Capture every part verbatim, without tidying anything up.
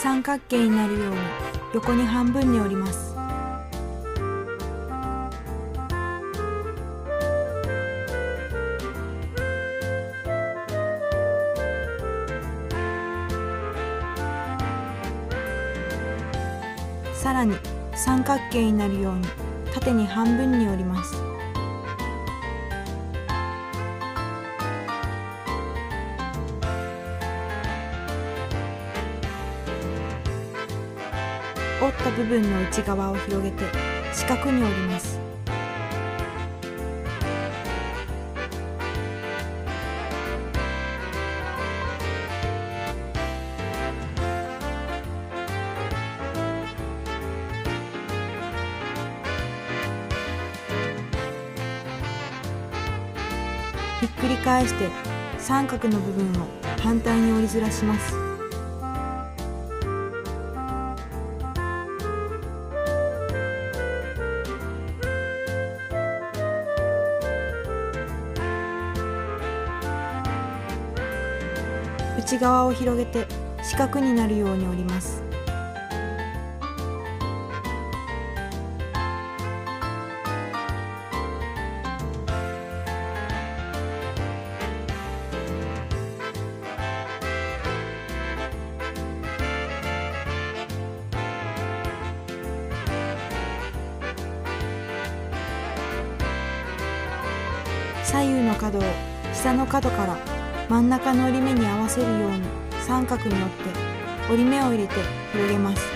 三角形になるように横に半分に折ります。さらに三角形になるように縦に半分に折ります。折った部分の内側を広げて四角に折ります。ひっくり返して三角の部分を反対に折りずらします。内側を広げて四角になるように折ります。左右の角を下の角から真ん中の折り目に合わせるように三角に折って折り目を入れて広げます。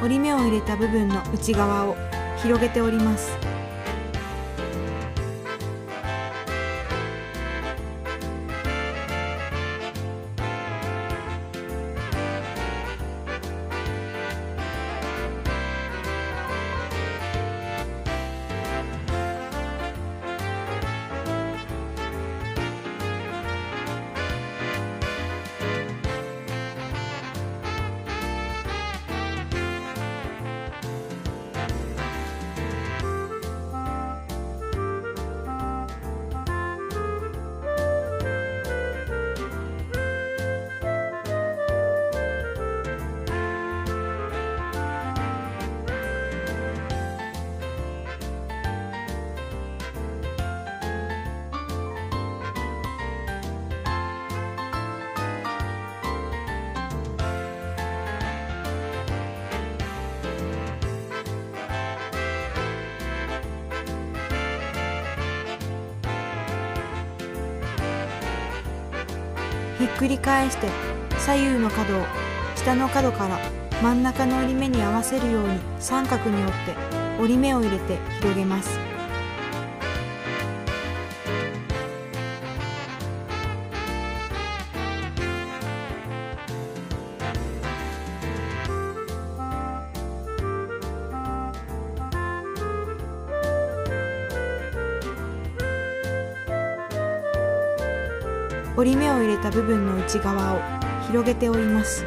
折り目を入れた部分の内側を広げて折ります。ひっくり返して左右の角を下の角から真ん中の折り目に合わせるように三角に折って折り目を入れて広げます。折り目を入れた部分の内側を広げて折ります。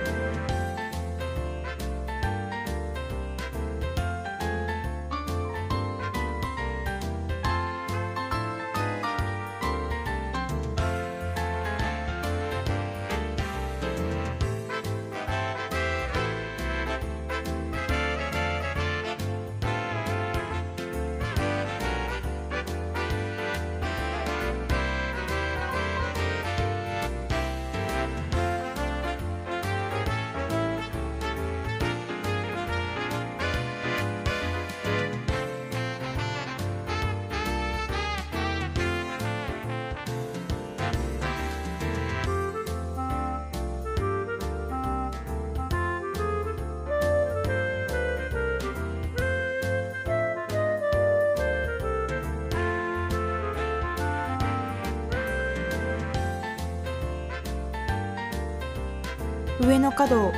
上の角を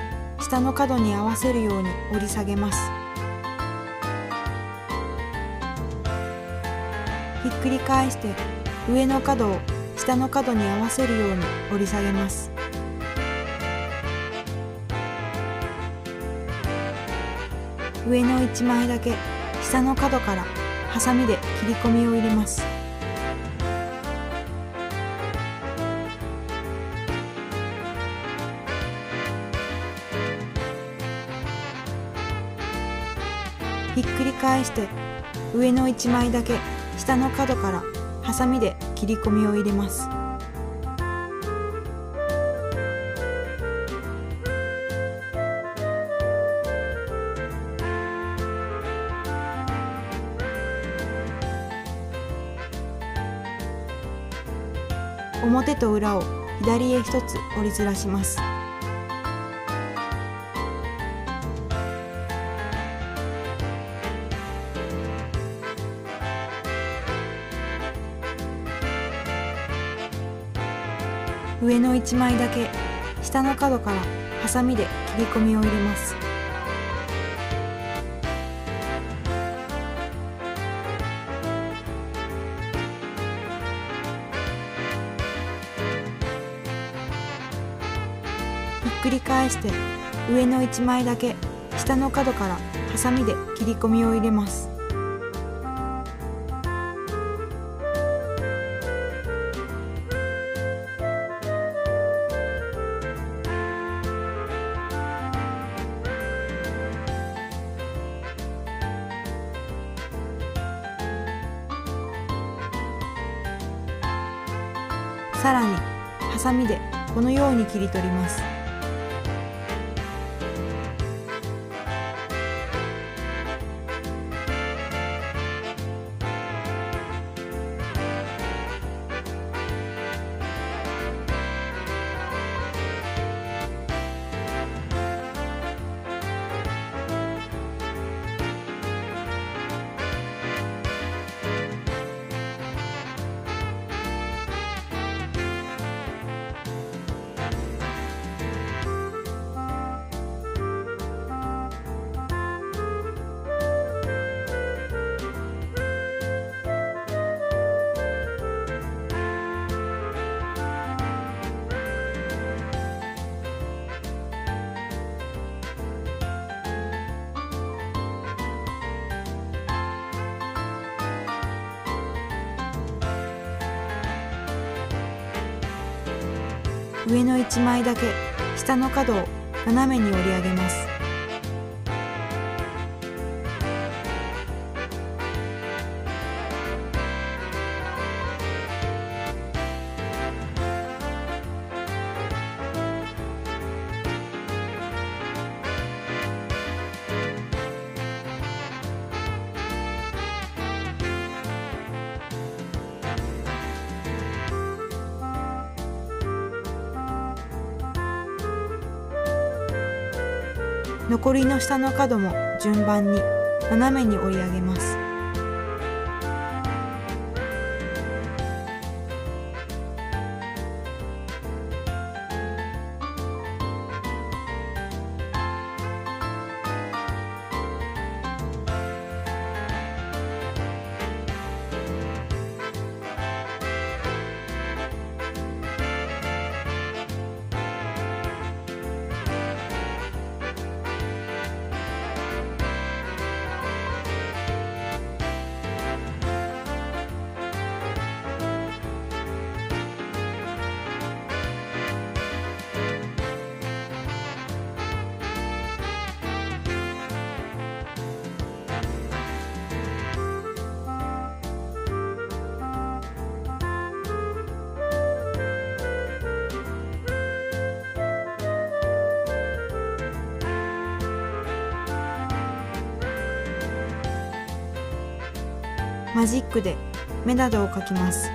下の角に合わせるように折り下げます。ひっくり返して上の角を下の角に合わせるように折り下げます。上のいちまいだけ下の角からハサミで切り込みを入れます。ひっくり返して上のいちまいだけ下の角からハサミで切り込みを入れます。表と裏を左へひとつ折りずらします。上のいちまいだけ下の角からハサミで切り込みを入れます。ひっくり返して上のいちまいだけ下の角からハサミで切り込みを入れます。さらにハサミでこのように切り取ります。上のいちまいだけ下の角を斜めに折り上げます。残りの下の角も順番に斜めに折り上げます。マジックで目などを描きます。